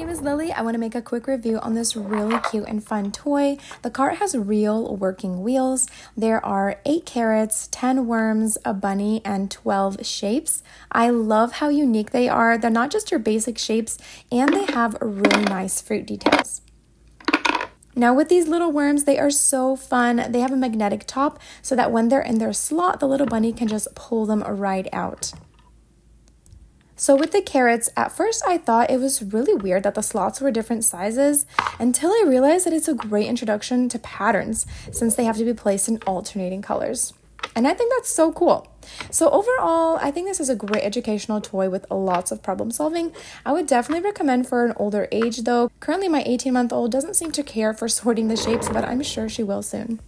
name is Lily. I want to make a quick review on this really cute and fun toy. The cart has real working wheels. There are 8 carrots, 10 worms, a bunny, and 12 shapes. I love how unique they are. They're not just your basic shapes, and they have really nice fruit details. Now with these little worms, they are so fun. They have a magnetic top so that when they're in their slot, the little bunny can just pull them right out. So with the carrots, at first I thought it was really weird that the slots were different sizes until I realized that it's a great introduction to patterns since they have to be placed in alternating colors. And I think that's so cool. So overall, I think this is a great educational toy with lots of problem solving. I would definitely recommend for an older age though. Currently my 18-month-old doesn't seem to care for sorting the shapes, but I'm sure she will soon.